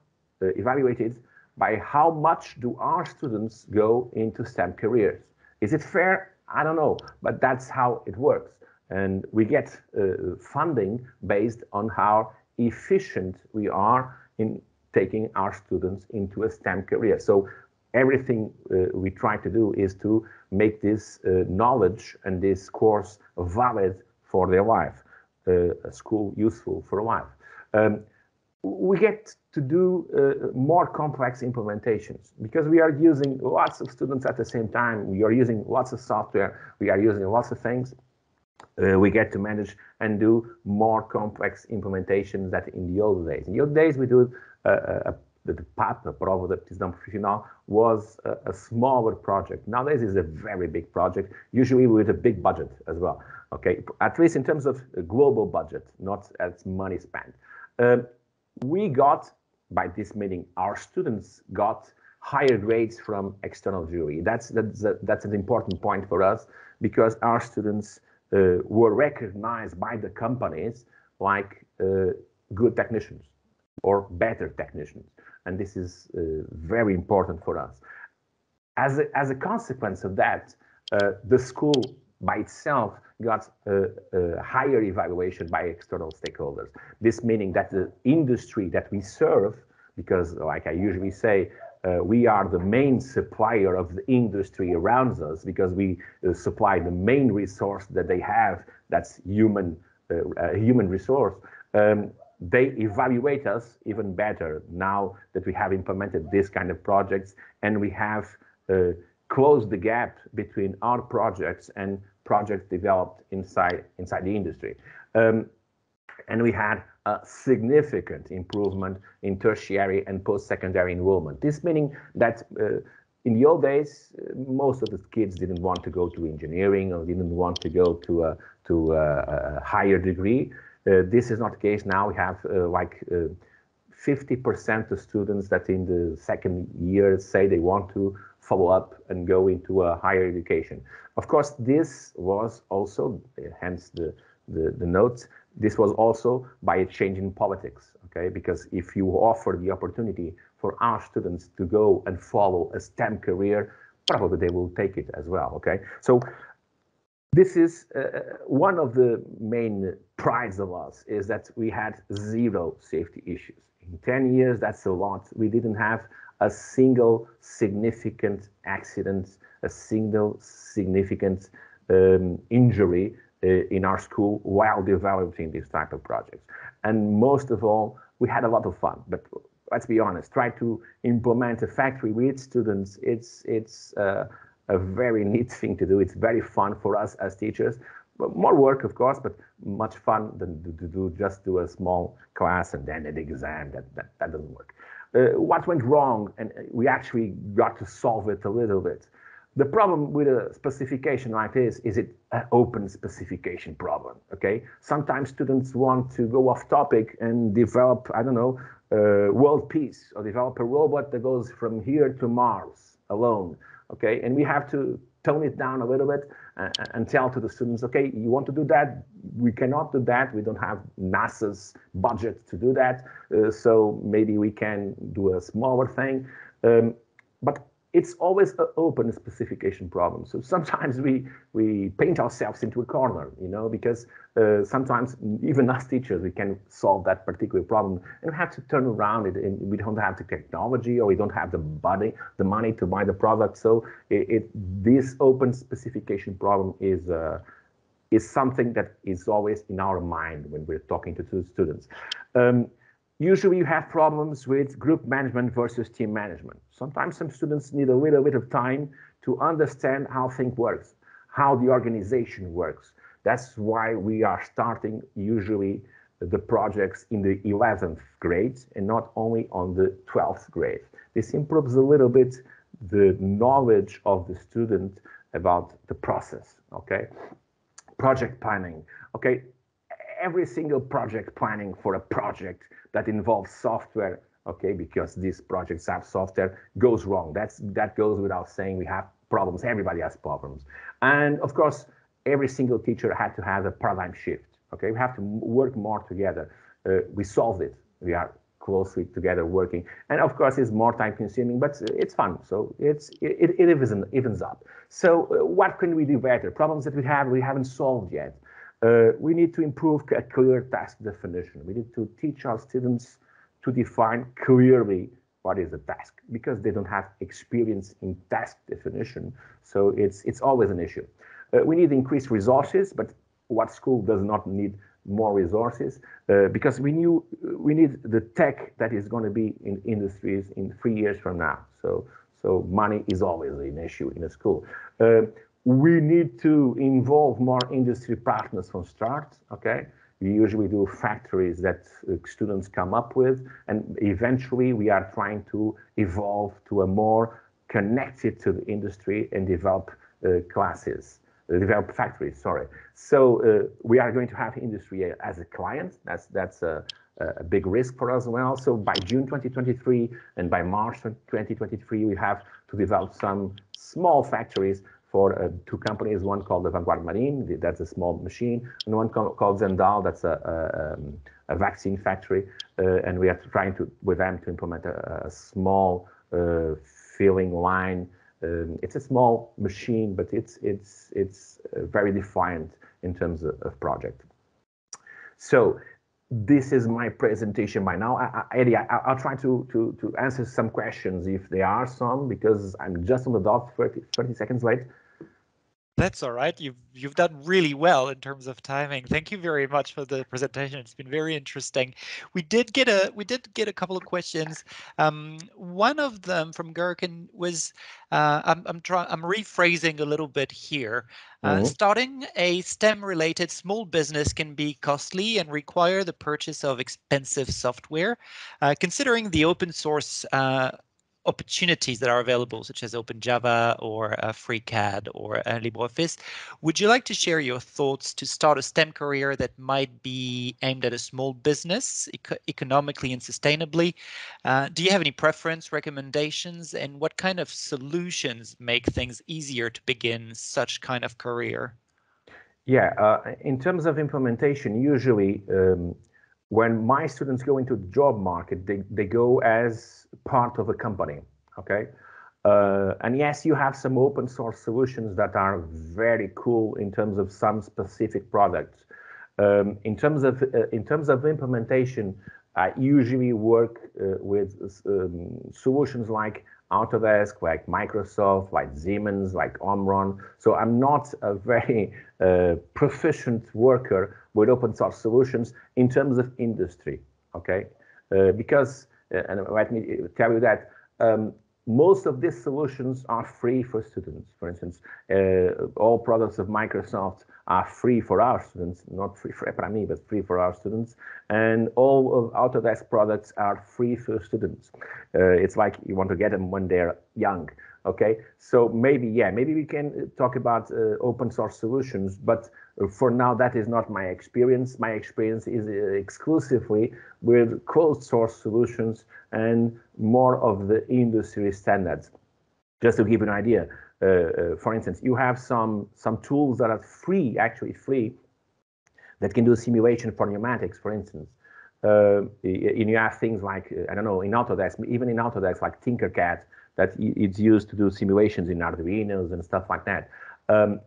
uh, evaluated by how much do our students go into STEM careers. Is it fair? I don't know, but that's how it works. And we get uh, funding based on how efficient we are in taking our students into a STEM career. So everything uh, we try to do is to make this uh, knowledge and this course valid for their life. Uh, school useful for a while. Um, we get to do uh, more complex implementations because we are using lots of students at the same time. We are using lots of software. We are using lots of things. Uh, we get to manage and do more complex implementations than in the old days. In the old days, we do uh, a, the P A P, the prova de aptidão profissional, was a, a smaller project. Nowadays, it's a very big project, usually with a big budget as well. Okay, at least in terms of global budget, not as money spent. Um, we got, by this meeting, our students got higher grades from external jury. That's, that's, a, that's an important point for us, because our students uh, were recognized by the companies like uh, good technicians or better technicians. And this is uh, very important for us. As a, as a consequence of that, uh, the school by itself got a, a higher evaluation by external stakeholders. This meaning that the industry that we serve, because like I usually say, uh, we are the main supplier of the industry around us, because we uh, supply the main resource that they have, that's human, uh, uh, human resource. Um, they evaluate us even better now that we have implemented this kind of projects, and we have uh, closed the gap between our projects and projects developed inside inside the industry. Um, and we had a significant improvement in tertiary and post-secondary enrollment. This meaning that uh, in the old days, most of the kids didn't want to go to engineering or didn't want to go to a, to a, a higher degree. Uh, this is not the case now. We have uh, like fifty percent uh, of students that in the second year say they want to follow up and go into a higher education. Of course, this was also, hence the, the, the notes, this was also by a change in politics, okay? Because if you offer the opportunity for our students to go and follow a STEM career, probably they will take it as well, okay? So this is uh, one of the main prides of us, is that we had zero safety issues. In ten years, that's a lot. We didn't have a single significant accident, a single significant um, injury uh, in our school while developing these type of projects. And most of all, we had a lot of fun. But let's be honest, try to implement a factory with students. It's, it's uh, a very neat thing to do. It's very fun for us as teachers. But more work, of course, but much fun than to do just do a small class and then an exam. That, that, that doesn't work. Uh, what went wrong, and we actually got to solve it a little bit. The problem with a specification like this is it an open specification problem, okay? Sometimes students want to go off topic and develop, I don't know, uh, world peace, or develop a robot that goes from here to Mars alone, okay? And we have to tone it down a little bit and, and tell to the students, okay, you want to do that? We cannot do that. We don't have NASA's budget to do that. Uh, so maybe we can do a smaller thing. Um, but it's always an open specification problem. So sometimes we, we paint ourselves into a corner, you know, because uh, sometimes even us teachers, we can solve that particular problem and have to turn around it. And we don't have the technology, or we don't have the body, the money to buy the product. So it, it, this open specification problem is, uh, is something that is always in our mind when we're talking to, to students. Um, Usually you have problems with group management versus team management. Sometimes some students need a little bit of time to understand how things works, how the organization works. That's why we are starting usually the projects in the eleventh grade and not only on the twelfth grade. This improves a little bit the knowledge of the student about the process, okay? Project planning, okay? Every single project planning for a project that involves software, okay, because these projects have software, goes wrong. That's, that goes without saying. We have problems. Everybody has problems. And of course, every single teacher had to have a paradigm shift. Okay, we have to work more together. Uh, we solved it. We are closely together working. And of course, it's more time consuming, but it's fun. So it's, it, it evens, evens up. So uh, what can we do better? Problems that we have, we haven't solved yet. Uh, we need to improve a clear task definition. We need to teach our students to define clearly what is a task, because they don't have experience in task definition. So it's, it's always an issue. Uh, we need increased resources, but what school does not need more resources? Uh, because we knew we need the tech that is going to be in industries in three years from now. So, so money is always an issue in a school. Uh, We need to involve more industry partners from start, okay? We usually do factories that uh, students come up with, and eventually we are trying to evolve to a more connected to the industry and develop uh, classes, uh, develop factories, sorry. So uh, we are going to have industry as a client. That's, that's a, a big risk for us as well. So by June twenty twenty-three and by March twenty twenty-three, we have to develop some small factories for uh, two companies, one called the Vanguard Marine, that's a small machine, and one called Zendal, that's a, a, um, a vaccine factory. Uh, and we are trying to, with them, to implement a, a small uh, filling line. Um, it's a small machine, but it's, it's, it's uh, very defined in terms of, of project. So this is my presentation by now. Adi, I, I, I, I'll try to, to, to answer some questions if there are some, because I'm just on the dot thirty, thirty seconds late. That's all right. You've, you've done really well in terms of timing. Thank you very much for the presentation. It's been very interesting. We did get a we did get a couple of questions. Um, one of them from Gherkin was uh, I'm I'm trying I'm rephrasing a little bit here. Uh, mm-hmm. Starting a STEM-related small business can be costly and require the purchase of expensive software. Uh, considering the open source Uh, opportunities that are available, such as Open Java or uh, FreeCAD or uh, LibreOffice. Would you like to share your thoughts to start a STEM career that might be aimed at a small business, eco economically and sustainably? Uh, do you have any preference, recommendations, and what kind of solutions make things easier to begin such kind of career? Yeah, uh, in terms of implementation, usually um, when my students go into the job market, they, they go as part of a company, okay? Uh, and yes, you have some open source solutions that are very cool in terms of some specific products. Um, in terms of uh, in terms of implementation, I usually work uh, with um, solutions like Autodesk, like Microsoft, like Siemens, like Omron. So I'm not a very uh, proficient worker with open source solutions in terms of industry, okay? Uh, because, uh, and let me tell you that, um, most of these solutions are free for students. For instance, uh, all products of Microsoft are free for our students, not free for me, but free for our students. And all of Autodesk products are free for students. Uh, it's like you want to get them when they're young, okay? So maybe, yeah, maybe we can talk about uh, open source solutions, but for now, that is not my experience. My experience is uh, exclusively with closed source solutions and more of the industry standards. Just to give you an idea, uh, uh, for instance, you have some some tools that are free, actually free, that can do simulation for pneumatics, for instance. Uh, and you have things like, I don't know, in Autodesk, even in Autodesk, like Tinkercad, that it's used to do simulations in Arduinos and stuff like that. Um,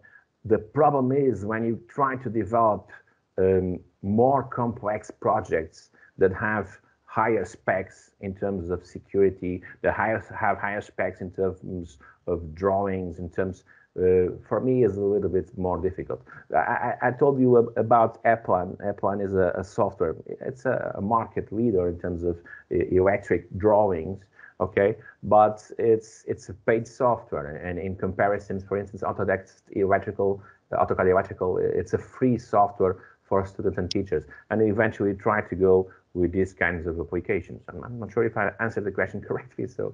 the problem is when you try to develop um, more complex projects that have higher specs in terms of security, the higher have higher specs in terms of drawings, in terms, uh, for me is a little bit more difficult. I, I told you about Eplan. Eplan is a, a software, it's a, a market leader in terms of electric drawings, okay? But it's it's a paid software, and in comparison, for instance, Autodesk Electrical, AutoCAD Electrical, it's a free software for students and teachers, and eventually try to go with these kinds of applications. I'm, I'm not sure if I answered the question correctly, so.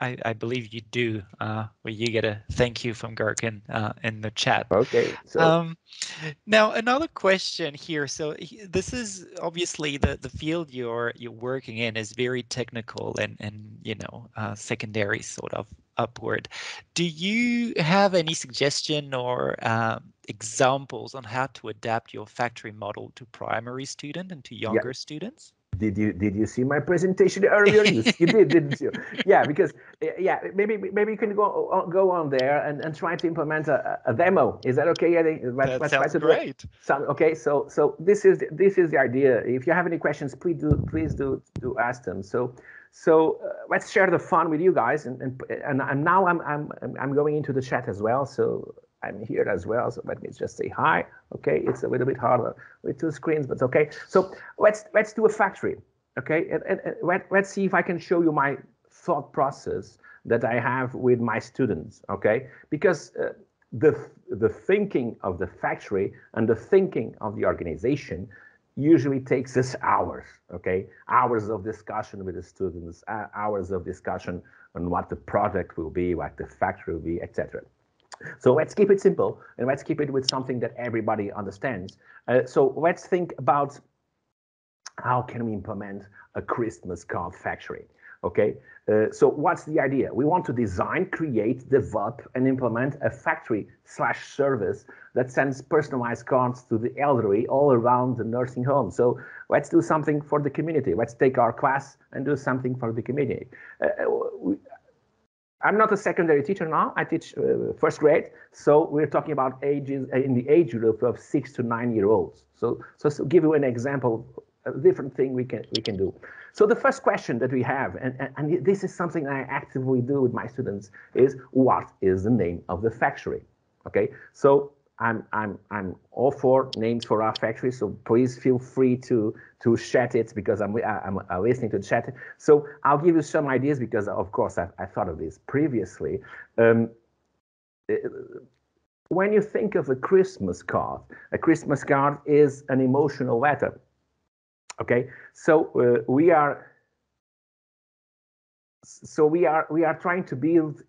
I, I believe you do. Uh, well, you get a thank you from Gherkin uh, in the chat. Okay. So. Um, now, another question here. So this is obviously the, the field you're you're working in is very technical and, and you know, uh, secondary sort of upward. Do you have any suggestion or um, examples on how to adapt your factory model to primary student and to younger yeah. students? Did you did you see my presentation earlier? You did, didn't you? Yeah, because yeah, maybe maybe you can go go on there and, and try to implement a, a demo. Is that okay? I think that what, sounds what, great. Sound, okay, so so this is this is the idea. If you have any questions, please do please do do ask them. So so uh, let's share the fun with you guys, and and and, and now I'm I'm I'm going into the chat as well. So. I'm here as well, so let me just say hi. Okay, it's a little bit harder with two screens, but okay. So let's let's do a factory, okay? And, and, and let, let's see if I can show you my thought process that I have with my students, okay? Because uh, the the thinking of the factory and the thinking of the organization usually takes us hours, okay? Hours of discussion with the students, uh, hours of discussion on what the product will be, what the factory will be, et cetera. So let's keep it simple, and let's keep it with something that everybody understands. Uh, so let's think about how can we implement a Christmas card factory, okay? Uh, so what's the idea? We want to design, create, develop, and implement a factory slash service that sends personalized cards to the elderly all around the nursing home. So let's do something for the community. Let's take our class and do something for the community. Uh, we, I'm not a secondary teacher now. I teach uh, first grade, so we're talking about ages in the age group of six to nine year olds. So, so to give you an example, a different thing we can we can do. So the first question that we have, and, and and this is something I actively do with my students, is what is the name of the factory? Okay, so I'm I'm I'm all for names for our factory. So please feel free to to chat it, because I'm I'm, I'm listening to chat. So I'll give you some ideas, because of course I, I thought of this previously. Um, when you think of a Christmas card, a Christmas card is an emotional letter. Okay, so uh, we are so we are we are trying to build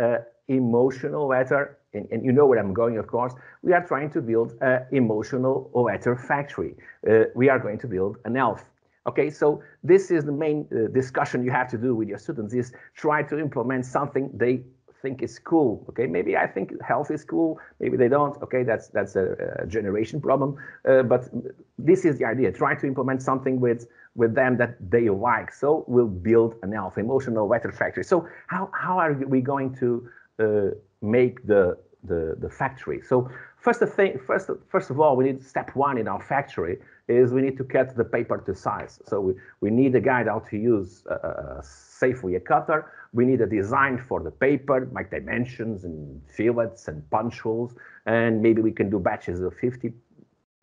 an emotional letter. And, and you know where I'm going, of course. We are trying to build an emotional letter factory. Uh, we are going to build an elf. Okay, so this is the main uh, discussion you have to do with your students, is try to implement something they think is cool. Okay, maybe I think health is cool, maybe they don't. Okay, that's that's a, a generation problem. Uh, but this is the idea. Try to implement something with with them that they like. So we'll build an elf, emotional letter factory. So how how are we going to uh, make the, the the factory? So first the thing first first of all, we need step one in our factory is we need to cut the paper to size. So we, we need a guide how to use uh, safely a cutter. We need a design for the paper, like dimensions and fillets and punch holes. And maybe we can do batches of fifty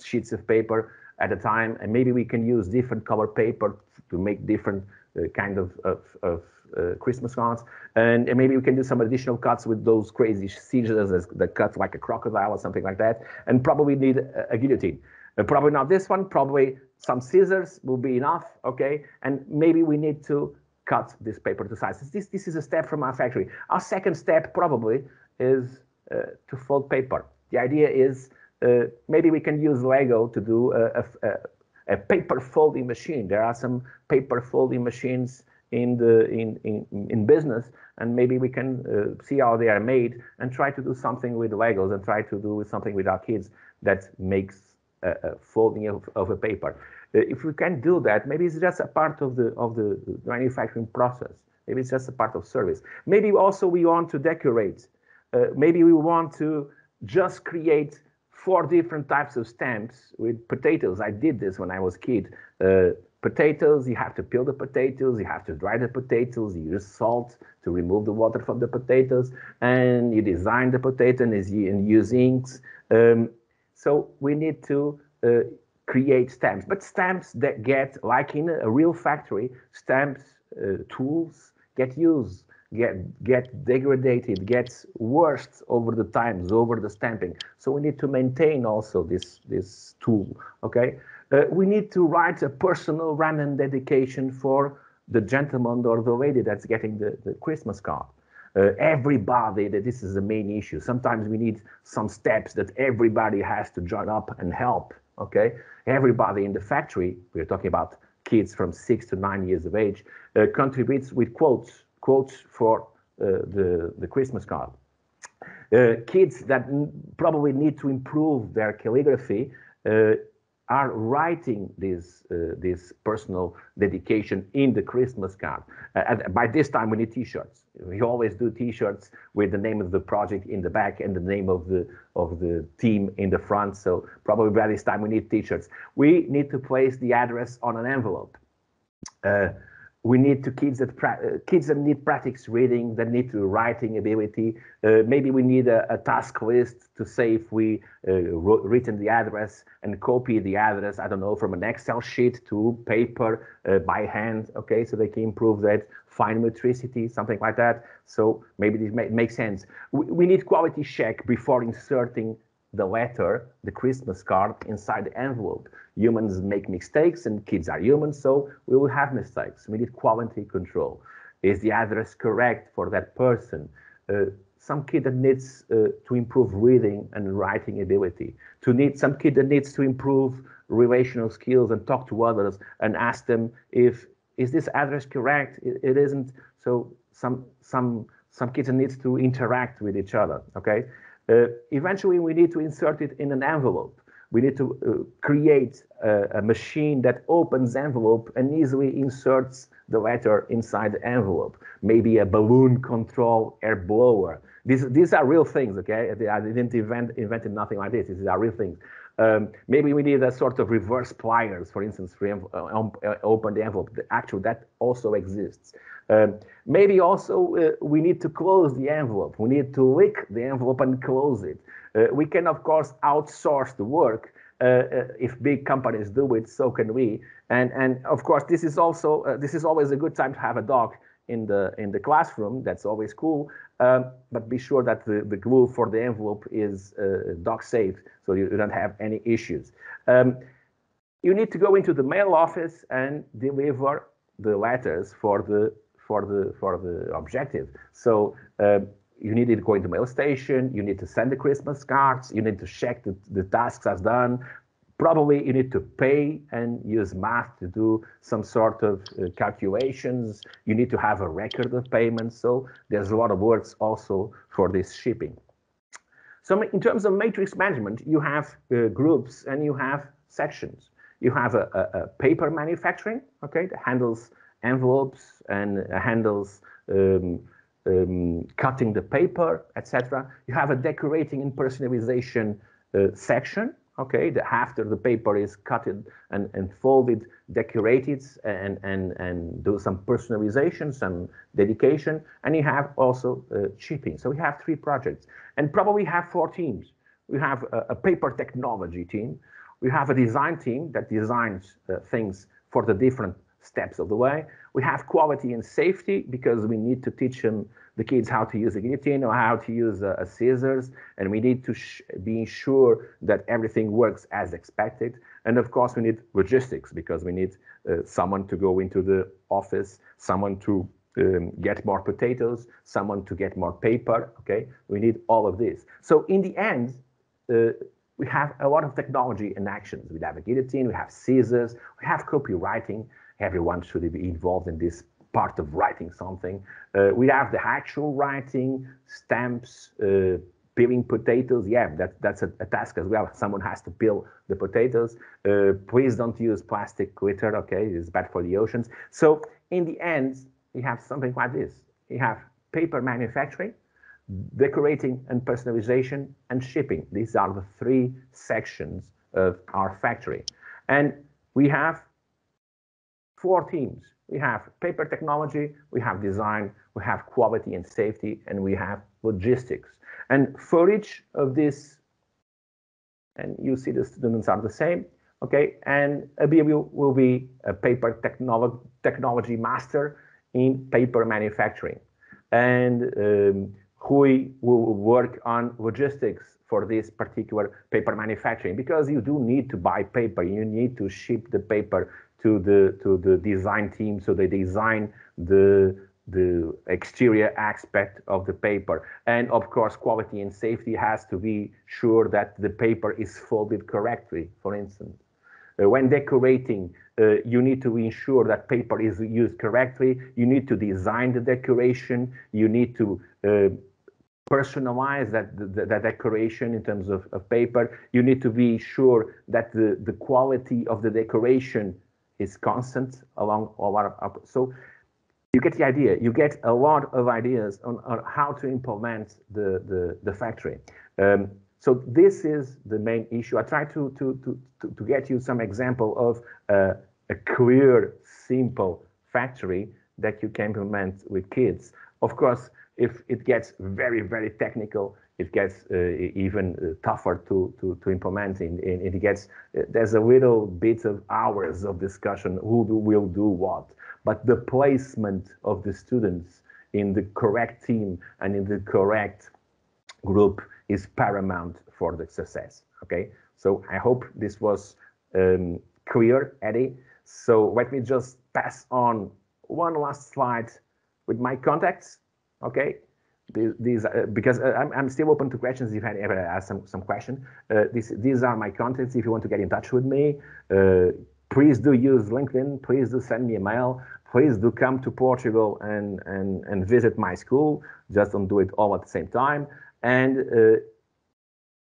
sheets of paper at a time. And maybe we can use different color paper to make different uh, kind of, of, of uh, Christmas cards. And, and maybe we can do some additional cuts with those crazy scissors that cut like a crocodile or something like that. And probably need a, a guillotine. Uh, probably not this one, probably some scissors will be enough, okay? And maybe we need to cut this paper to size. This, this is a step from our factory. Our second step probably is uh, to fold paper. The idea is uh, maybe we can use Lego to do a, a, a paper folding machine. There are some paper folding machines in the in, in, in business, and maybe we can uh, see how they are made and try to do something with Legos and try to do something with our kids that makes Uh, uh, folding of, of a paper. Uh, if we can do that, maybe it's just a part of the of the manufacturing process. Maybe it's just a part of service. Maybe also we want to decorate. Uh, maybe we want to just create four different types of stamps with potatoes. I did this when I was a kid. Uh, potatoes, you have to peel the potatoes, you have to dry the potatoes, you use salt to remove the water from the potatoes, and you design the potato and use inks. Um, So we need to uh, create stamps, but stamps that get, like in a real factory, stamps, uh, tools get used, get, get degraded, gets worse over the times, over the stamping. So we need to maintain also this, this tool, okay? Uh, we need to write a personal random dedication for the gentleman or the lady that's getting the, the Christmas card. Uh, everybody, that this is the main issue. Sometimes we need some steps that everybody has to join up and help, okay? Everybody in the factory, we're talking about kids from six to nine years of age, uh, contributes with quotes, quotes for uh, the, the Christmas card. Uh, kids that probably need to improve their calligraphy uh, are writing this, uh, this personal dedication in the Christmas card. Uh, and by this time, we need T-shirts. We always do T-shirts with the name of the project in the back and the name of the, of the team in the front. So probably by this time, we need T-shirts. We need to place the address on an envelope. Uh, we need to kids that, pra kids that need practice reading, that need to writing ability. Uh, maybe we need a, a task list to say if we uh, wrote, written the address and copy the address, I don't know, from an Excel sheet to paper uh, by hand, okay, so they can improve that, fine motricity, something like that. So maybe this may, makes sense. We, we need quality check before inserting the letter, the Christmas card, inside the envelope. Humans make mistakes and kids are human, so we will have mistakes. We need quality control. Is the address correct for that person? Uh, some kid that needs uh, to improve reading and writing ability. To need some kid that needs to improve relational skills and talk to others and ask them if, is this address correct? It, it isn't. So some, some, some kids needs to interact with each other, okay? Uh, eventually, we need to insert it in an envelope. We need to uh, create a, a machine that opens envelope and easily inserts the letter inside the envelope. Maybe a balloon control air blower. These, these are real things, okay? I didn't invent invented nothing like this. These are real things. Um, maybe we need a sort of reverse pliers, for instance, for um, open the envelope. Actually, that also exists. Um, maybe also uh, we need to close the envelope. We need to lick the envelope and close it. Uh, we can, of course, outsource the work. Uh, uh, if big companies do it, so can we. And, and of course, this is also uh, this is always a good time to have a dog in the in the classroom. That's always cool. Um, but be sure that the, the glue for the envelope is uh, dock safe, so you don't have any issues. Um, you need to go into the mail office and deliver the letters for the for the for the objective. So uh, you need to go into mail station. You need to send the Christmas cards. You need to check that the tasks are done. Probably you need to pay and use math to do some sort of uh, calculations. You need to have a record of payments. So there's a lot of words also for this shipping. So in terms of matrix management, you have uh, groups and you have sections. You have a, a, a paper manufacturing, okay, that handles envelopes and handles um, um, cutting the paper, et cetera. You have a decorating and personalization uh, section. Okay, the, after the paper is cut and, and folded, decorate it, and, and, and do some personalization, some dedication, and you have also uh, shipping. So we have three projects, and probably have four teams. We have a, a paper technology team. We have a design team that designs uh, things for the different steps of the way. We have quality and safety, because we need to teach them, the kids, how to use a guillotine or how to use a, a scissors, and we need to sh be sure that everything works as expected. And of course, we need logistics, because we need uh, someone to go into the office, someone to um, get more potatoes, someone to get more paper. Okay, we need all of this. So in the end, uh, we have a lot of technology and actions. We have a guillotine, we have scissors, we have copywriting. Everyone should be involved in this part of writing something. Uh, we have the actual writing, stamps, uh, peeling potatoes. Yeah, that, that's a, a task as well. Someone has to peel the potatoes. Uh, please don't use plastic glitter, okay? It's bad for the oceans. So in the end, you have something like this. You have paper manufacturing, decorating and personalization, and shipping. These are the three sections of our factory. And we have four teams. We have paper technology, we have design, we have quality and safety, and we have logistics. And for each of this, and you see the students are the same, okay? And A B W will be a paper technolo technology master in paper manufacturing. And um, Rui will work on logistics for this particular paper manufacturing, because you do need to buy paper, you need to ship the paper to the to the design team, so they design the the exterior aspect of the paper. And of course, quality and safety has to be sure that the paper is folded correctly, for instance. Uh, when decorating, uh, you need to ensure that paper is used correctly. You need to design the decoration. You need to uh, personalize that the, the decoration in terms of, of paper. You need to be sure that the, the quality of the decoration is constant along a lot of, so you get the idea. You get a lot of ideas on, on how to implement the the, the factory. Um, so this is the main issue. I try to to to to, to get you some example of uh, a clear, simple factory that you can implement with kids. Of course, if it gets very very technical, it gets uh, even uh, tougher to, to, to implement, and it gets, uh, there's a little bit of hours of discussion, who do, will do what. But the placement of the students in the correct team and in the correct group is paramount for the success, okay? So I hope this was um, clear, Eddie. So let me just pass on one last slide with my contacts, okay? These, uh, because uh, I'm, I'm still open to questions if I ever ask some, some question. Uh, this, these are my contacts. If you want to get in touch with me, uh, please do use LinkedIn. Please do send me a mail. Please do come to Portugal and, and, and visit my school. Just don't do it all at the same time. And uh,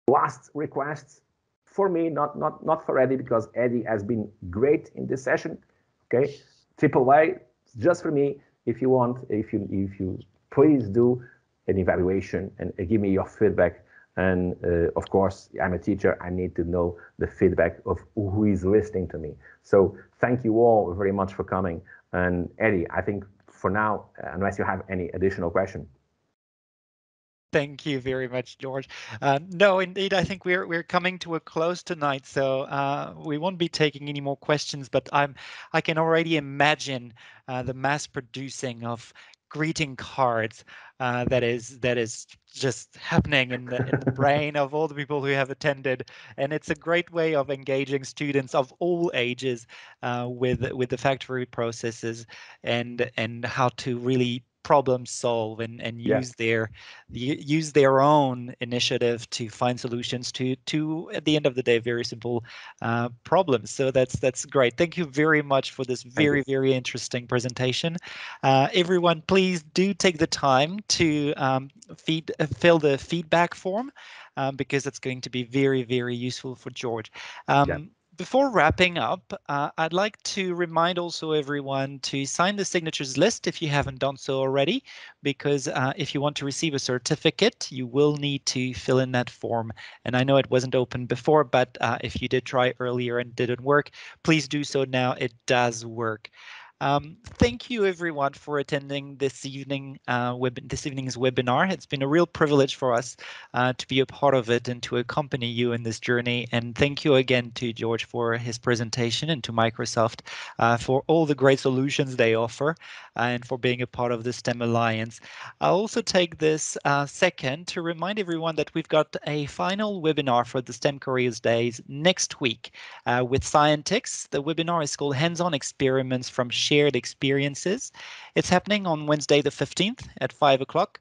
last request for me, not, not, not for Eddie, because Eddie has been great in this session. Okay, triple A, just for me. If you want, if you, if you please do an evaluation and give me your feedback. And uh, of course, I'm a teacher. I need to know the feedback of who is listening to me. So thank you all very much for coming. And Eddie, I think for now, unless you have any additional question. Thank you very much, George. Uh, no, indeed, I think we're we're coming to a close tonight, so uh, we won't be taking any more questions. But I'm I can already imagine uh, the mass producing of greeting cards uh, that is that is just happening in the, in the brain of all the people who have attended, and it's a great way of engaging students of all ages uh, with with the factory processes and and how to really problem solve and and use yeah. their use their own initiative to find solutions to to at the end of the day very simple uh, problems. So that's that's great. Thank you very much for this very very interesting presentation. Uh, everyone, please do take the time to um, feed fill the feedback form um, because it's going to be very very useful for George. Um, yeah. Before wrapping up, uh, I'd like to remind also everyone to sign the signatures list if you haven't done so already, because uh, if you want to receive a certificate, you will need to fill in that form. And I know it wasn't open before, but uh, if you did try earlier and didn't work, please do so now. It does work. Um, thank you everyone for attending this evening, uh, web this evening's webinar. It's been a real privilege for us uh, to be a part of it and to accompany you in this journey. And thank you again to Jorge for his presentation and to Microsoft uh, for all the great solutions they offer uh, and for being a part of the STEM Alliance. I'll also take this uh, second to remind everyone that we've got a final webinar for the STEM Careers Days next week uh, with Scientix. The webinar is called Hands-on Experiments from Shared Experiences. It's happening on Wednesday the fifteenth at five o'clock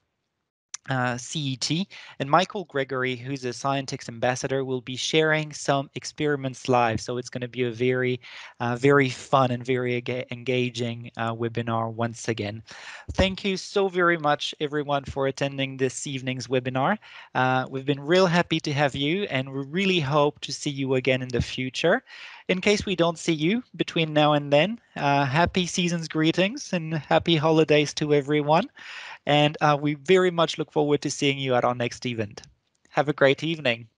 uh, C E T, and Michael Gregory, who's a Scientix ambassador, will be sharing some experiments live. So it's going to be a very, uh, very fun and very engaging uh, webinar once again. Thank you so very much, everyone, for attending this evening's webinar. Uh, we've been real happy to have you, and we really hope to see you again in the future. In case we don't see you between now and then, uh, happy season's greetings and happy holidays to everyone. And uh, we very much look forward to seeing you at our next event. Have a great evening.